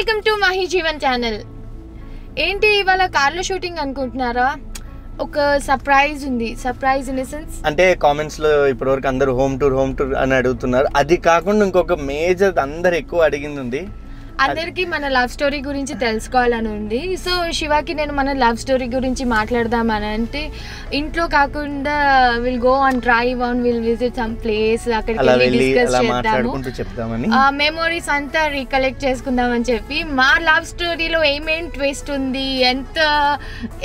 Welcome to मही जीवन channel. ఏంటి ఇవాల కార్లో షూటింగ్ అనుకుంటున్నారా? ఒక సర్ప్రైజ్ ఉంది। సర్ప్రైజ్ ఇన్ సెన్స్ అంటే కామెంట్స్ లో ఇప్పటివరకు అందరూ హోమ్ టూర్ అని అడుగుతున్నారు। అది కాకుండా ఇంకొక మేజర్ అందరూ ఎక్కువ అడిగింది ఉంది, అందరికీ మన లవ్ స్టోరీ గురించి తెలుసుకోవాలని ఉంది। సో శివాకి నేను మన లవ్ స్టోరీ గురించి మాట్లాడదామని అంటే ఇంట్లో కాకుండా will go on drive on will visit some place, అక్కడికి వెళ్ళి డిస్కస్ చేద్దామని ఆ మెమరీస్ అంతా రీకలెక్ట్ చేసుకుందామని చెప్పి మా లవ్ స్టోరీలో ఏమేం ట్విస్ట్ ఉంది,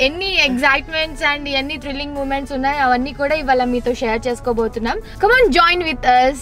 ఎన్ని ఎక్సైట్మెంట్స్ అండ్ ఎన్ని థ్రిల్లింగ్ మూమెంట్స్ ఉన్నాయి అవన్నీ కూడా ఇవాళ మీతో షేర్ చేసుకోబోతున్నాం। Come on join with us।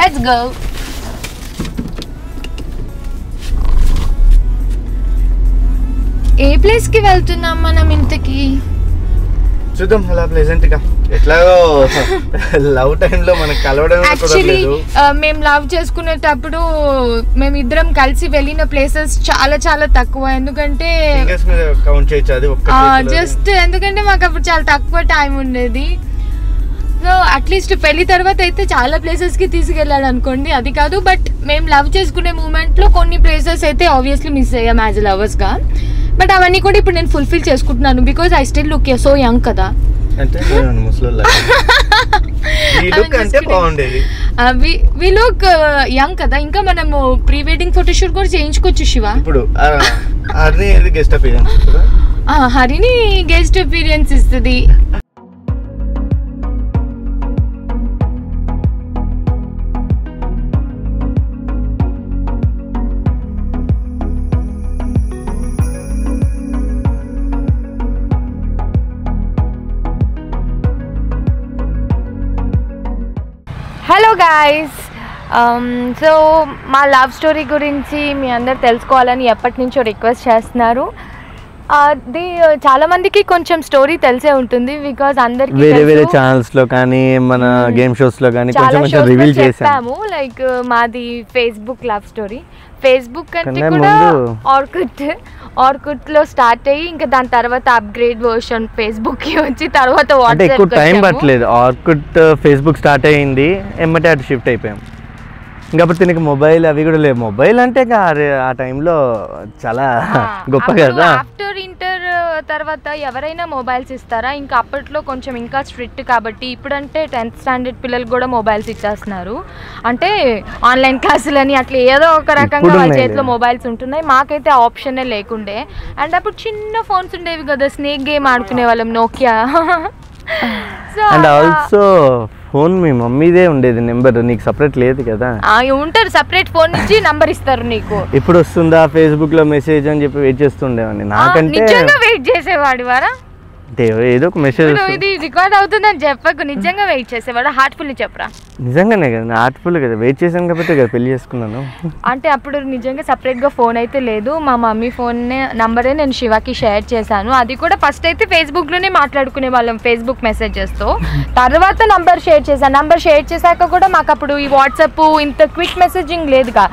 Let's go. ఏ ప్లేస్ కి వెళ్తున్నాం మనం ఇంతకి? చూద్దాం అలా ప్లెజెంట్ గా ఎట్లాగో లవ్ టైం లో మనం కలవడం కుదరలేదు। మేము లవ్ చేసుకునేటప్పుడు మేము ఇద్దరం కలిసి వెళ్ళిన ప్లేసెస్ చాలా చాలా తక్కువ, ఎందుకంటే కౌంట్ చేయొచ్చు అది ఒక్కటి జస్ట్, ఎందుకంటే మాకు అప్పుడు చాలా తక్కువ టైం ఉండేది। సో అట్లీస్ట్ పెళ్లి తర్వాత అయితే చాలా ప్లేసెస్ కి తీసుకెళ్ళాడు అనుకోండి, అది కాదు। బట్ మేము లవ్ చేసుకునే మూమెంట్ లో కొన్ని ప్లేసెస్ అయితే ఆబ్వియస్లీ మిస్ అయ్యాం యాజ్ లవర్స్ గా, బట్ అవన్నీ కూడా ఇప్పుడు నేను ఫుల్ఫిల్ చేసుకుంటున్నాను because I still look so young కదా, ఇంకా మనము ప్రీ వెడ్డింగ్ ఫోటోషూట్ కూడా చేయించుకోవచ్చు। శివ ఇప్పుడు హరిని గెస్ట్ అపీరియన్స్ ఇస్తుంది। హలో గాయస్, సో మా లవ్ స్టోరీ గురించి మీ అందరు తెలుసుకోవాలని ఎప్పటి నుంచో రిక్వెస్ట్ చేస్తున్నారు। అది చాలామందికి కొంచెం స్టోరీ తెలిసే ఉంటుంది బికాజ్ అందరికీ వేరే వేరే ఛానల్స్ లో కానీ మన గేమ్ షోస్ లో కానీ కొంచెం కొంచెం రివీల్ చేసాము। లైక్ మాది ఫేస్బుక్ లవ్ స్టోరీ, ఫేస్బుక్ అంటే కూడా ఆర్కుట్లో స్టార్ట్ అయ్యి ఇంకా దాని తర్వాత అప్గ్రేడ్ వర్షన్ ఫేస్బుక్ కి వచ్చి తర్వాత వాట్సాప్ ఎక్కువ టైం పట్టలేదు। ఆర్కుట్ ఫేస్బుక్ స్టార్ట్ అయ్యింది ఎమ్మటే అటు షిఫ్ట్ అయిపోయాం। ఇంకా అప్పుడు తినక మొబైల్ అవి కూడా లేవు, మొబైల్ అంటే ఆ టైంలో చాలా గొప్ప కదా। ఆఫ్టర్ ఇంటర్ తర్వాత ఎవరైనా మొబైల్స్ ఇస్తారా? ఇంకా అప్పట్లో కొంచెం ఇంకా స్ట్రిక్ట్ కాబట్టి, ఇప్పుడంటే 10th స్టాండర్డ్ పిల్లలు కూడా మొబైల్స్ ఇచ్చేస్తున్నారు, అంటే ఆన్లైన్ క్లాసులు అని అట్లా ఏదో ఒక రకంగా వాళ్ళ చేతిలో మొబైల్స్ ఉంటున్నాయి। మాకైతే ఆప్షనే లేకుండే, అండ్ అప్పుడు చిన్న ఫోన్స్ ఉండేవి కదా, స్నేక్ గేమ్ ఆడుకునే వాళ్ళం నోకియా। అండ్ ఆల్సో ఫోన్ మీ మమ్మీదే ఉండేది, నెంబర్ నీకు సెపరేట్ లేదు కదా, ఉంటారు సెపరేట్ ఫోన్ నుంచి నంబర్ ఇస్తారు నీకు। ఇప్పుడు వస్తుందా ఫేస్బుక్ లో మెసేజ్ అని చెప్పి వెయిట్ చేస్తుండేవాడిని, నాకంటే నిజంగా వెయిట్ చేసేవాడి వారా ఏదో ఒక మెసేజ్ ఇది రికార్డ్ అవుతుందని చెప్పకు, నిజంగా వెయిట్ చేసేవాడు। హార్ట్ఫుల్ చెప్పరా? నిజంగానే కదా, హార్ట్ఫుల్ కదా, వెయిట్ చేశాను కాబట్టి కదా పెళ్లి చేసుకున్నాను। అంటే అప్పుడు నిజంగా సెపరేట్ గా ఫోన్ అయితే లేదు, మా మమ్మీ ఫోన్ నంబరే నేను శివాకి షేర్ చేశాను। అది కూడా ఫస్ట్ అయితే ఫేస్బుక్ లోనే మాట్లాడుకునే వాళ్ళం ఫేస్బుక్ మెసేజెస్ తో, తర్వాత నంబర్ షేర్ చేశాను। నంబర్ షేర్ చేశాక కూడా మాకు అప్పుడు ఈ వాట్సాప్ ఇంత క్విక్ మెసేజింగ్ లేదుగా।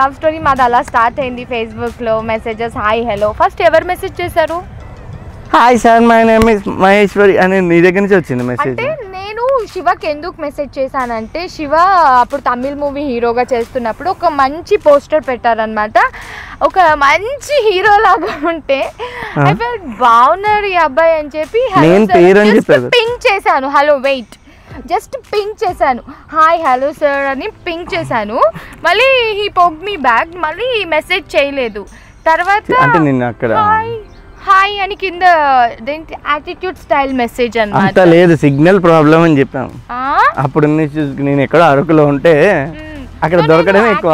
లవ్ స్టోరీ మాది అలా స్టార్ట్ అయింది ఫేస్బుక్ లో మెసేజెస్, హాయ్ హలో। ఫస్ట్ ఎవరు మెసేజ్ చేశారు? Hi sir my name is Maheshwari అని నీ దగ్గర నుంచి వచ్చింది మెసేజ్। అంటే నేను శివకి ఎందుకు మెసేజ్ చేశానంటే, శివ అప్పుడు తమిళ్ మూవీ హీరోగా చేస్తున్నప్పుడు ఒక మంచి పోస్టర్ పెట్టారనమాట, ఒక మంచి హీరో లాగా ఉంటే ఐ ఫెల్ట్ బాగున్నారు ఈ అబ్బాయి అని చెప్పి పింక్ చేశాను, హలో వెయిట్ జస్ట్ పింక్ చేశాను, హాయ్ హలో సార్ అని పింక్ చేశాను। మళ్ళీ హీ పోక్ మీ బ్యాక్, మళ్ళీ మెసేజ్ చేయలేదు। తర్వాత హాయ్ అని కింద యాటిట్యూడ్ స్టైల్ మెసేజ్ అన్నమాట, లేదు సిగ్నల్ ప్రాబ్లం అని చెప్పాం అప్పుడు। నేను ఎక్కడో అరకులో ఉంటే అక్కడ దొరకడమే ఎక్కువ,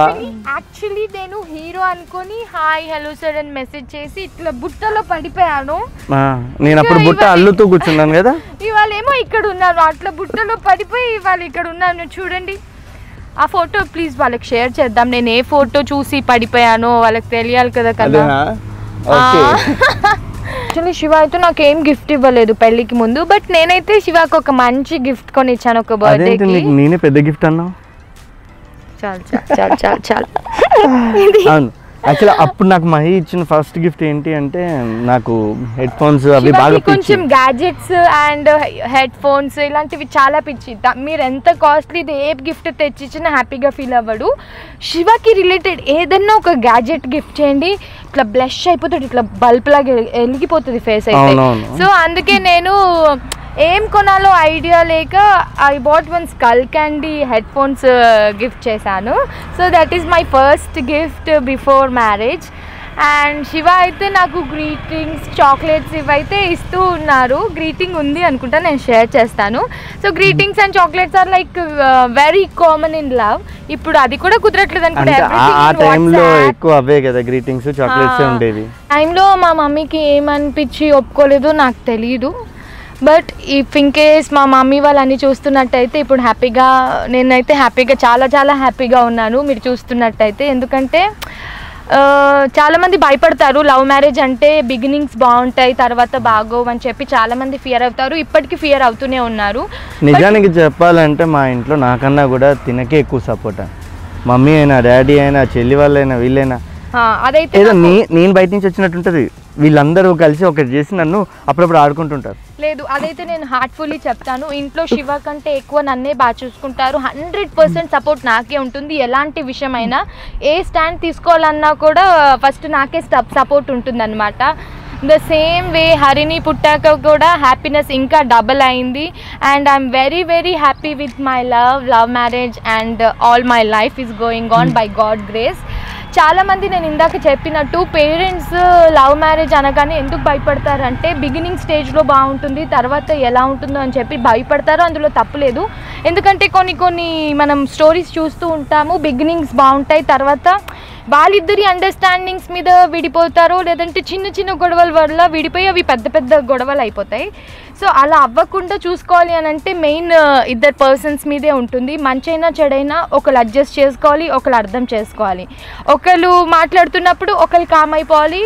యాక్చువల్లీ నేను హీరో అనుకొని హాయ్ హలో సర్ అని మెసేజ్ చేసి ఇట్లా బుట్టలో పడిపోయాను. నేను అప్పుడు బుట్ట అల్లుతూ కూర్చున్నాను కదా, ఇవాళ ఏమో ఇక్కడ ఉన్నాను. అట్లా బుట్టలో పడిపోయి ఇవాళ ఇక్కడ ఉన్నాను చూడండి. ఆ ఫోటో ప్లీజ్ వాళ్ళకి షేర్ చేద్దాం. నేను ఏ ఫోటో చూసి పడిపోయానో వాళ్ళకి తెలియాలి కదా కదా. యాక్చువల్లీ శివ అయితే నాకు ఏం గిఫ్ట్ ఇవ్వలేదు పెళ్లికి ముందు, బట్ నేనైతే శివకి ఒక మంచి గిఫ్ట్ కొని ఇచ్చాను ఒక బర్త్డే. నేనే పెద్ద గిఫ్ట్ అన్నా చాలు చాలు చాలు చాలు. అవును యాక్చువల్లీ అప్పుడు నాకు మహి ఇచ్చిన ఫస్ట్ గిఫ్ట్ ఏంటి అంటే నాకు హెడ్ ఫోన్స్. అవి బాగా కొంచెం గ్యాడ్జెట్స్ అండ్ హెడ్ ఫోన్స్ ఇలాంటివి చాలా పిచ్చి. మీరు ఎంత కాస్ట్లీ ఏ గిఫ్ట్ తెచ్చిచ్చినా హ్యాపీగా ఫీల్ అవ్వడు. శివకి రిలేటెడ్ ఏదన్నా ఒక గ్యాడ్జెట్ గిఫ్ట్ చేయండి, ఇట్లా బ్లష్ అయిపోతాడు, ఇట్లా బల్బ్ లాగా వెలిగిపోతుంది ఫేస్ అయితే. సో అందుకే నేను ఏం కొనాలో ఐడియా లేక I bought one Skullcandy headphones gift చేశాను. So that is my first gift before marriage. And Shiva అయితే నాకు గ్రీటింగ్స్ చాక్లెట్స్ ఇవైతే ఇస్తూ ఉన్నారు. గ్రీటింగ్ ఉంది అనుకుంటా, నేను షేర్ చేస్తాను. So greetings and chocolates are like very common in love. ఇప్పుడు అది కూడా కుదరట్లేదు అనుకుంటే టైంలో మా మమ్మీకి ఏమనిపించి ఒప్పుకోలేదో నాకు తెలియదు. బట్ ఇఫ్ ఇన్ కేస్ మా మమ్మీ వాళ్ళు అన్నీ చూస్తున్నట్టయితే ఇప్పుడు హ్యాపీగా, నేనైతే హ్యాపీగా చాలా చాలా హ్యాపీగా ఉన్నాను మీరు చూస్తున్నట్టయితే. ఎందుకంటే చాలామంది భయపడతారు లవ్ మ్యారేజ్ అంటే, బిగినింగ్స్ బాగుంటాయి తర్వాత బాగోవు అని చెప్పి చాలామంది ఫియర్ అవుతారు, ఇప్పటికీ ఫియర్ అవుతూనే ఉన్నారు. నిజానికి చెప్పాలంటే మా ఇంట్లో నాకన్నా కూడా తినకే ఎక్కువ సపోర్ట్. మమ్మీ అయినా డాడీ అయినా చెల్లి వాళ్ళైనా వీళ్ళైనా అదైతే నేను బయట నుంచి వచ్చినట్టుంటది. వీళ్ళందరూ కలిసి ఒకటి చేసి నన్ను అప్పుడప్పుడు ఆడుకుంటుంటారు. లేదు అదైతే నేను హార్ట్ఫుల్లీ చెప్తాను, ఇంట్లో శివ కంటే ఎక్కువ నన్నే బాగా చూసుకుంటారు. 100% సపోర్ట్ నాకే ఉంటుంది. ఎలాంటి విషయమైనా ఏ స్టాండ్ తీసుకోవాలన్నా కూడా ఫస్ట్ నాకే సపోర్ట్ ఉంటుందన్నమాట. ద సేమ్ వే హరిని పుట్టాక కూడా హ్యాపీనెస్ ఇంకా డబల్ అయింది. And I'm very very happy with my love marriage and all my life is going on by God grace. చాలామంది నేను ఇందాక చెప్పినట్టు పేరెంట్స్ లవ్ మ్యారేజ్ అనగానే ఎందుకు భయపడతారంటే బిగినింగ్ స్టేజ్లో బాగుంటుంది తర్వాత ఎలా ఉంటుందో అని చెప్పి భయపడతారు. అందులో తప్పులేదు, ఎందుకంటే కొన్ని కొన్ని మనం స్టోరీస్ చూస్తూ ఉంటాము. బిగినింగ్స్ బాగుంటాయి, తర్వాత వాళ్ళిద్దరి అండర్స్టాండింగ్స్ మీద విడిపోతారు, లేదంటే చిన్న చిన్న గొడవల వల్ల విడిపోయి అవి పెద్ద పెద్ద గొడవలు అయిపోతాయి. సో అలా అవ్వకుండా చూసుకోవాలి అని అంటే మెయిన్ ఇద్దరు పర్సన్స్ మీదే ఉంటుంది. మంచైనా చెడైనా ఒకళ్ళు అడ్జస్ట్ చేసుకోవాలి, ఒకళ్ళు అర్థం చేసుకోవాలి. ఒకళ్ళు మాట్లాడుతున్నప్పుడు ఒకళ్ళు కామ్ అయిపోవాలి,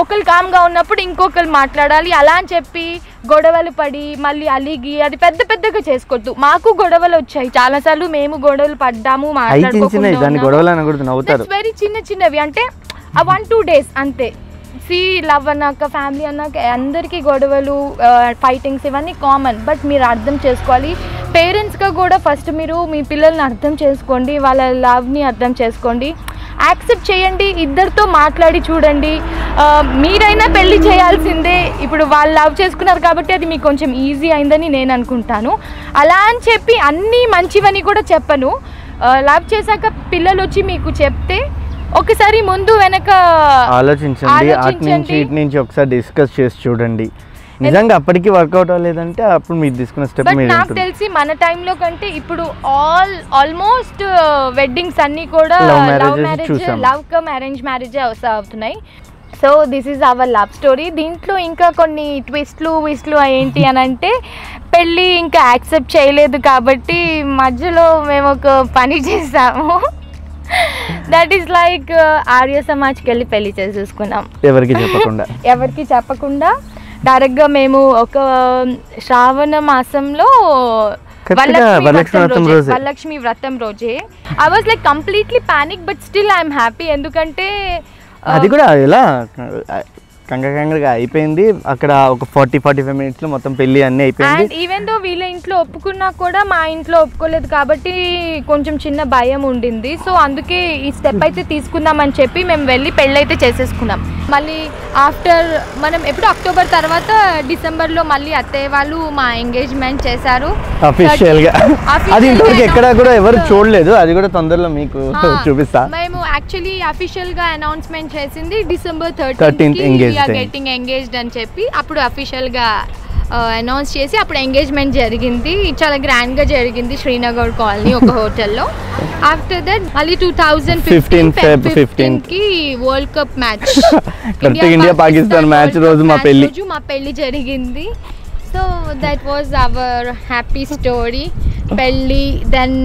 ఒకళ్ళు కామ్గా ఉన్నప్పుడు ఇంకొకరు మాట్లాడాలి. అలా అని చెప్పి గొడవలు పడి మళ్ళీ అలిగి అది పెద్ద పెద్దగా చేసుకోవద్దు. మాకు గొడవలు వచ్చాయి చాలాసార్లు, మేము గొడవలు పడ్డాము, మాట్లాడుకోకుండా వెరీ చిన్న చిన్నవి అంటే 1-2 days అంతే. సీ లవ్ అన్నాక ఫ్యామిలీ అన్నాక అందరికీ గొడవలు ఫైటింగ్స్ ఇవన్నీ కామన్, బట్ మీరు అర్థం చేసుకోవాలి. పేరెంట్స్గా కూడా ఫస్ట్ మీరు మీ పిల్లల్ని అర్థం చేసుకోండి, వాళ్ళ లవ్ని అర్థం చేసుకోండి, యాక్సెప్ట్ చేయండి, ఇద్దరితో మాట్లాడి చూడండి. మీరైనా పెళ్ళి చేయాల్సిందే. ఇప్పుడు వాళ్ళు లవ్ చేసుకున్నారు కాబట్టి అది మీకు కొంచెం ఈజీ అయిందని నేను అనుకుంటాను. అలా అని చెప్పి అన్నీ మంచివని కూడా చెప్పను. లవ్ చేశాక పిల్లలు వచ్చి మీకు చెప్తే ఒకసారి ముందు వెనక ఆలోచించండి, అటు నుంచి ఇటు నుంచి ఒకసారి డిస్కస్ చేసి చూడండి. నిజంగా అప్పటికి వర్కౌట్ అవ్వలేదంటే అప్పుడు మీరు తీసుకున్న స్టెప్. నాకు తెలిసి మన టైంలో కంటే ఇప్పుడు ఆల్మోస్ట్ వెడ్డింగ్స్ అన్నీ కూడా love marriage, love come arrange marriage అవుతున్నాయి. So this is our love story. దీంట్లో ఇంకా కొన్ని ట్విస్ట్లు విస్ట్లు ఏంటి అని అంటే పెళ్ళి ఇంకా యాక్సెప్ట్ చేయలేదు కాబట్టి మధ్యలో మేము ఒక పని చేసాము. దట్ ఈస్ లైక్ ఆర్య సమాజ్కి వెళ్ళి పెళ్లి చేసేసుకున్నాం, ఎవరికి చెప్పకుండా డైరెక్ట్గా మేము ఒక శ్రావణ మాసంలో వరలక్ష్మి వ్రతం రోజే. I was like completely panic, but still I'm happy. ఎందుకంటే అది కూడా ఎలా కంగకంగా అయిపోయింది. అక్కడ ఒక 40-45 minutes లో మొత్తం పెళ్లి అన్నీ అయిపోయింది. అండ్ ఈవెన్ దో వీళ్ళ ఇంట్లో ఒప్పుకున్నా కూడా మా ఇంట్లో ఒప్పుకోలేదు కాబట్టి కొంచెం చిన్న భయం ఉండింది. సో అందుకే ఈ స్టెప్ అయితే తీసుకుందాం అని చెప్పి మేము వెళ్ళి పెళ్ళి అయితే చేసేసుకున్నాం. మళ్ళీ ఆఫ్టర్ మనం ఎప్పుడు అక్టోబర్ తర్వాత డిసెంబర్లో మళ్ళీ అత్తయ్య వాళ్ళు మా ఎంగేజ్మెంట్ చేశారు అఫీషియల్గా. అది ఇంతవరకు ఎక్కడ కూడా ఎవరు చూడలేదు, అది కూడా తొందరలో మీకు చూపిస్తా. మేము యాక్చువల్లీ అఫీషియల్గా అనౌన్స్మెంట్ చేసింది డిసెంబర్ 13th ఎంగేజ్డ్ అని చెప్పి అప్పుడు అఫీషియల్గా అనౌన్స్ చేసి అప్పుడు ఎంగేజ్మెంట్ జరిగింది. చాలా గ్రాండ్ గా జరిగింది శ్రీనగర్ కాలనీ ఒక హోటల్ లో. ఆఫ్టర్ దట్ మళ్ళీ 2015 కి world cup match, India Pakistan match రోజు మా పెళ్లి జరిగింది. So that was our happy story. పెళ్లి, then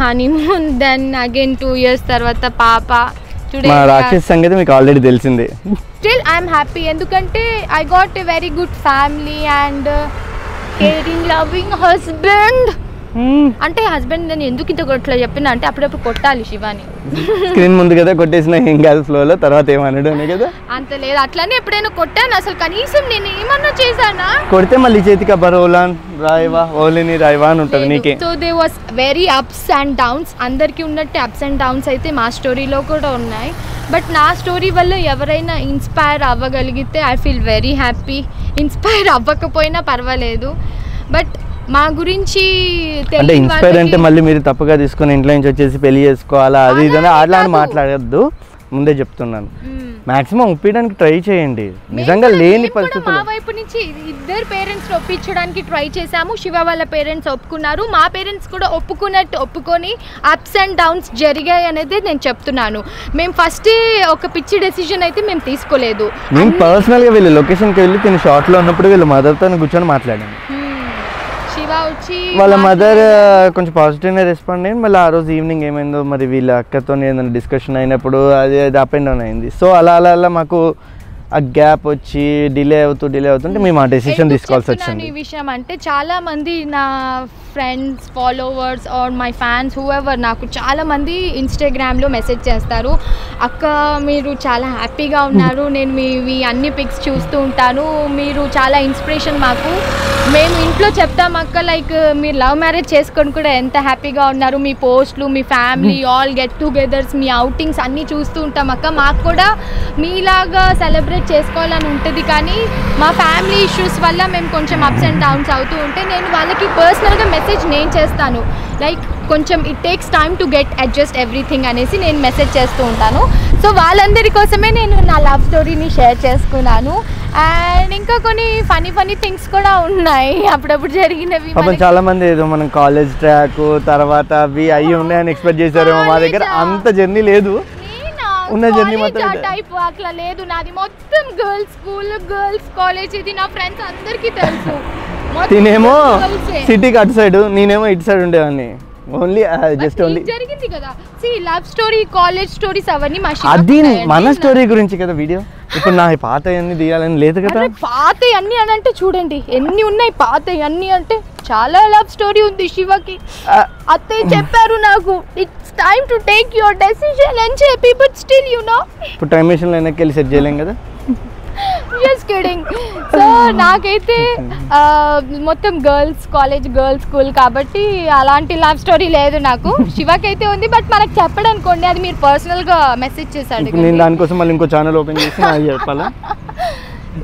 honeymoon, then again 2 years తర్వాత పాప. మా రాకేష్ సంగతి మీకు ఆల్రెడీ తెలిసిందే. స్టిల్ ఐఎమ్ హ్యాపీ ఎందుకంటే I got a very good family and caring loving husband. అంటే హస్బెండ్ నేను ఎందుకు ఇంత ఇట్లా చెప్పినా అంటే అప్పుడప్పుడు కొట్టాలి శివాని. స్క్రీన్ ముందు కదా కొట్టేసిన ఏం కాదు, ఫ్లోలో తర్వాత ఏమన్నాడు అనే కదా. అంత లేదు అట్లానే ఎప్పుడైనా కొట్టాను అసలు, కనీసం నేను ఏమన్నా చేశానా? కొడితే మళ్ళీ చేతికి అబ్బర్ ఓలాన్ రాయవా ఓలేని రాయవా అని ఉంటుంది నీకే. So they was very ups and downs. అందరికీ ఉన్నట్టు అప్స్ అండ్ డౌన్స్ అయితే మా స్టోరీలో కూడా ఉన్నాయి. బట్ నా స్టోరీ వల్ల ఎవరైనా ఇన్స్పైర్ అవ్వగలిగితే I feel very happy. Inspire అవ్వకపోయినా పర్వాలేదు, బట్ మా గురించి అంటే ఇన్స్పైర్ అంటే మళ్ళీ మీరు తప్పుగా తీసుకుని ఇంట్లో నుంచి వచ్చేసి పెళ్లి చేసుకోవాలా అది ఇదని అట్లా అని మాట్లాడద్దు. ముందే చెప్తున్నాను, మాక్సిమం ఒప్పించడానికి ట్రై చేయండి. నిజంగా లేని పరిస్థితుల్లో మా వైపు నుంచి ఇద్దరు పేరెంట్స్ ఒప్పించడానికి ట్రై చేశాము. శివ వాళ్ళ పేరెంట్స్ ఒప్పుకున్నారు, మా పేరెంట్స్ కూడా ఒప్పుకొని అప్స్ అండ్ డౌన్స్ జరిగాయి అనేది నేను చెప్తున్నాను. మేము ఫస్ట్ ఒక పిచ్చి డెసిషన్ అయితే మేము తీసుకోలేదు. మేము పర్సనల్గా వెళ్ళి లొకేషన్కి వెళ్ళి తిని షార్ట్లో ఉన్నప్పుడు వీళ్ళు మదర్తో కూర్చొని మాట్లాడాము. వాళ్ళ మదర్ కొంచెం పాజిటివ్గా రెస్పాండ్ అయ్యింది. మళ్ళీ ఆ రోజు ఈవినింగ్ ఏమైందో మరి వీళ్ళ అక్కతో ఏదైనా డిస్కషన్ అయినప్పుడు అది అప్ అండ్ డౌన్ అయింది. సో అలా మాకు ఆ గ్యాప్ వచ్చి డిలే అవుతుంటే మేము ఆ డెసిషన్ తీసుకోవాల్సి వచ్చింది. ఈ విషయం అంటే చాలా మంది నా friends, followers or my fans who ever నాకు చాలా మంది ఇన్స్టాగ్రామ్లో మెసేజ్ చేస్తారు, అక్క మీరు చాలా హ్యాపీగా ఉన్నారు, నేను మీ అన్ని పిక్స్ చూస్తూ ఉంటాను, మీరు చాలా ఇన్స్పిరేషన్ మాకు. మేము ఇంట్లో చెప్తాం అక్క లైక్ మీరు లవ్ మ్యారేజ్ చేసుకొని కూడా ఎంత హ్యాపీగా ఉన్నారు, మీ పోస్ట్లు, మీ ఫ్యామిలీ ఆల్ గెట్ టుగెదర్స్, మీ అవుటింగ్స్ అన్నీ చూస్తూ ఉంటాం అక్క, మాకు కూడా మీలాగా సెలబ్రేట్ చేసుకోవాలని ఉంటుంది. కానీ మా ఫ్యామిలీ ఇష్యూస్ వల్ల మేము కొంచెం అప్స్ అండ్ డౌన్స్ అవుతూ ఉంటే నేను వాళ్ళకి పర్సనల్గా మెసేజ్ నేను చేస్తాను లైక్ కొంచెం it takes time to get adjust everything అనేసి నేను మెసేజ్ చేస్తూ ఉంటాను. సో వాళ్ళందరి కోసమే నేను నా లవ్ స్టోరీని షేర్ చేసుకున్నాను. అండ్ ఇంకా కొన్ని ఫనీ థింగ్స్ కూడా ఉన్నాయి అప్పుడప్పుడు జరిగినవి. చాలా మంది ఏదో మనం కాలేజ్ ట్రాక్ తర్వాత అవి అవి ఉన్నాయని ఎక్స్పెక్ట్ చేశారేమో, మా దగ్గర అంత జర్నీ లేదు. ఉన్న జర్నీ మాత్రం అట్లా లేదు, నాది మొత్తం గర్ల్స్ స్కూల్, గర్ల్స్ కాలేజ్, ఇది నా ఫ్రెండ్స్ అందరికీ తెలుసు. తినేమో సిటీకి అటు సైడ్, నేనేమో ఇటు సైడ్ ఉండేవాడిని. ఓన్లీ జస్ట్ ఓన్లీ జరిగింది కదా C love story, college stories అవన్నీ అది మన స్టోరీ గురించి కదా వీడియో. ఇప్పుడు నా పాత అన్ని తీయాలని లేదు కదా, పాత అన్ని అని అంటే చూడండి ఎన్ని ఉన్నాయి పాత అన్ని అంటే చాలా లవ్ స్టోరీ ఉంది శివకి. అత్తయ్య చెప్పారు నాకు it's time to take your decision అని చెప్పి, బట్ స్టిల్ యు నో ఇప్పుడు టైం మెషిన్ లో వెనక్కి వెళ్ళి సెట్ చేయలేం కదా. Just kidding. సో నాకైతే మొత్తం గర్ల్స్ కాలేజ్, గర్ల్స్ స్కూల్ కాబట్టి అలాంటి లవ్ స్టోరీ లేదు నాకు. శివకి అయితే ఉంది, బట్ మనకు చెప్పడం అనుకోండి అది మీరు పర్సనల్ గా మెసేజ్ చేశారు, నేను దానికోసం మళ్ళీ ఇంకో ఛానల్ ఓపెన్ చేసి చెప్పాలా?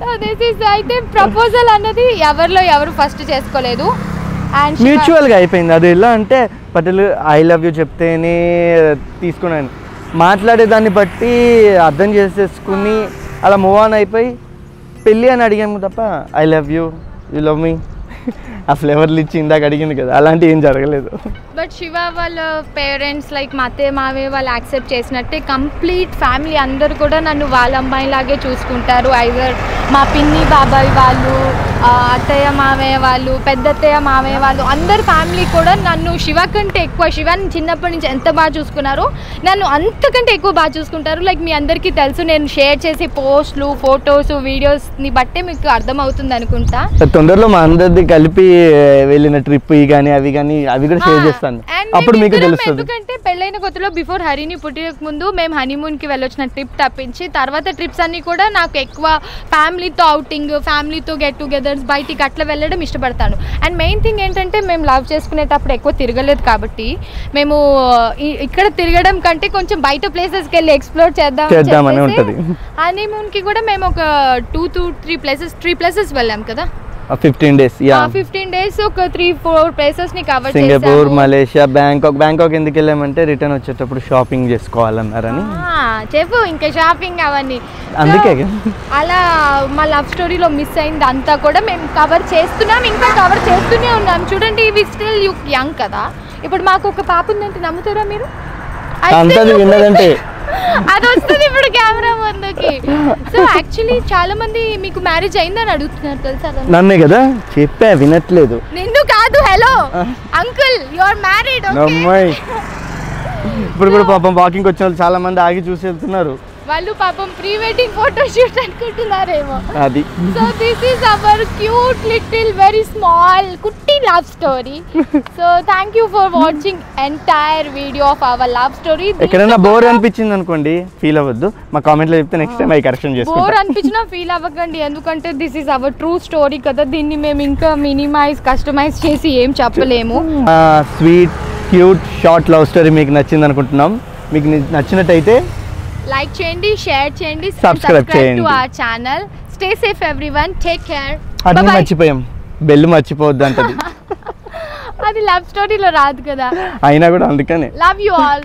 సో దిస్ ఇస్ అయితే ప్రపోజల్ అన్నది ఎవరిలో ఎవరు ఫస్ట్ చేసుకోలేదు అండ్ మ్యూచువల్ గా అయిపోయింది. అది ఎలా అంటే పటేల్ ఐ లవ్ యూ చెప్తేనే తీసుకున్నాను, మాట్లాడేదాన్ని బట్టి అర్థం చేసేసుకుని అలా మూవ్ ఆన్ అయిపోయి పెళ్ళి అని అడిగాము తప్ప I love you, you love me ఆ ఫ్లేవర్లు ఇచ్చి ఇందాక అడిగింది కదా అలాంటివి ఏం జరగలేదు. బట్ శివ వాళ్ళ పేరెంట్స్ లైక్ మా అత్తయ్య మావే వాళ్ళు యాక్సెప్ట్ చేసినట్టే కంప్లీట్ ఫ్యామిలీ అందరు కూడా నన్ను వాళ్ళ అమ్మాయిలాగే చూసుకుంటారు. ఐదర్ మా పిన్ని బాబాయ్ వాళ్ళు, అత్తయ్య మావయ్య వాళ్ళు, పెద్దత్తయ్య మావయ్య వాళ్ళు అందరు ఫ్యామిలీ కూడా నన్ను శివ కంటే ఎక్కువ, శివాని చిన్నప్పటి నుంచి ఎంత బాగా చూసుకున్నారో నన్ను అంతకంటే ఎక్కువ బాగా చూసుకుంటారు. లైక్ మీ అందరికీ తెలుసు నేను షేర్ చేసే పోస్ట్లు, ఫొటోస్, వీడియోస్ని బట్టే మీకు అర్థమవుతుంది అనుకుంటా. తొందరలో మా అందరిది కలిపి వెళ్ళిన ట్రిప్ కానీ అవి కానీ అవి కూడా షేర్ చేస్తాను అప్పుడు మీకు తెలుస్తుంది. ఎందుకంటే పెళ్ళైన కొత్తలో బిఫోర్ హరిని పుట్టక ముందు మేము హనీమూన్కి వెళ్ళొచ్చిన ట్రిప్ తప్పించి తర్వాత ట్రిప్స్ అన్నీ కూడా నాకు ఎక్కువ ఫ్యామిలీతో అవుటింగ్, ఫ్యామిలీతో గెట్ టుగెదర్స్, బయటికి అట్లా వెళ్ళడం ఇష్టపడతాను. అండ్ మెయిన్ థింగ్ ఏంటంటే మేము లవ్ చేసుకునేటప్పుడు ఎక్కువ తిరగలేదు కాబట్టి మేము ఇక్కడ తిరగడం కంటే కొంచెం బయట ప్లేసెస్కి వెళ్ళి ఎక్స్ప్లోర్ చేద్దాం. హనీమూన్కి కూడా మేము ఒక 2 to 3 places వెళ్ళాం కదా. 15 days. Yeah. 15 days. So 3-4 places ni cover. Singapore, Malaysia, Bangkok. Bangkok in the kele mante return ochhe tapur shopping just koalam arani. Ah, chepo inka shopping avani. Andike ke? Ala ma love story lo miss ayin danta koda mem cover chestunnam inka cover chestune unnam. Chudandi we still young kada. Ippudu maaku oka paapu undi ante nammutara meeru? Antadi vinnadante. అది వస్తుంది ఇప్పుడు camera ముందుకి. So actually చాలా మంది మీకు marriage అయిందని అడుగుతున్నారు తెలుసా? నన్నే కదా చెప్పా వినట్లేదు. నిన్ను కాదు. Hello uncle you are married okay. ఇప్పుడు కూడా పాపం వాకింగ్ వచ్చేవాళ్ళు చాలా మంది ఆగి చూసి వెళ్తున్నారు. వాళ్ళు పాపం ప్రీ వెడ్డింగ్ ఫోటో షూట్ అనుకుంటున్నారేమో అది. So this is our cute little very small కుట్టి love story. So thank you for watching entire video of our love story. ఎక్కడైనా బోర్ అనిపిస్తుంది అనుకోండి ఫీల్ అవ్వద్దు, మా కామెంట్ లో చెప్తే నెక్స్ట్ టైం ఐ కరెక్షన్ చేసుకుంటా. బోర్ అనిపిచినా ఫీల్ అవ్వకండి, ఎందుకంటే this is our true story కదా. దీన్ని మేము ఇంకా మినిమైజ్ కస్టమైజ్ చేసి ఏం చెప్పలేము. Sweet cute short love story మీకు నచ్చింది అనుకుంటున్నాం. మీకు నచ్చినట్టయితే like chendi, share chendi, subscribe to our channel. Stay safe everyone, take care. Adi marchipayam bell marchipoddu antadi adi love story lo raadu kada, aina kuda andukane. Love you all.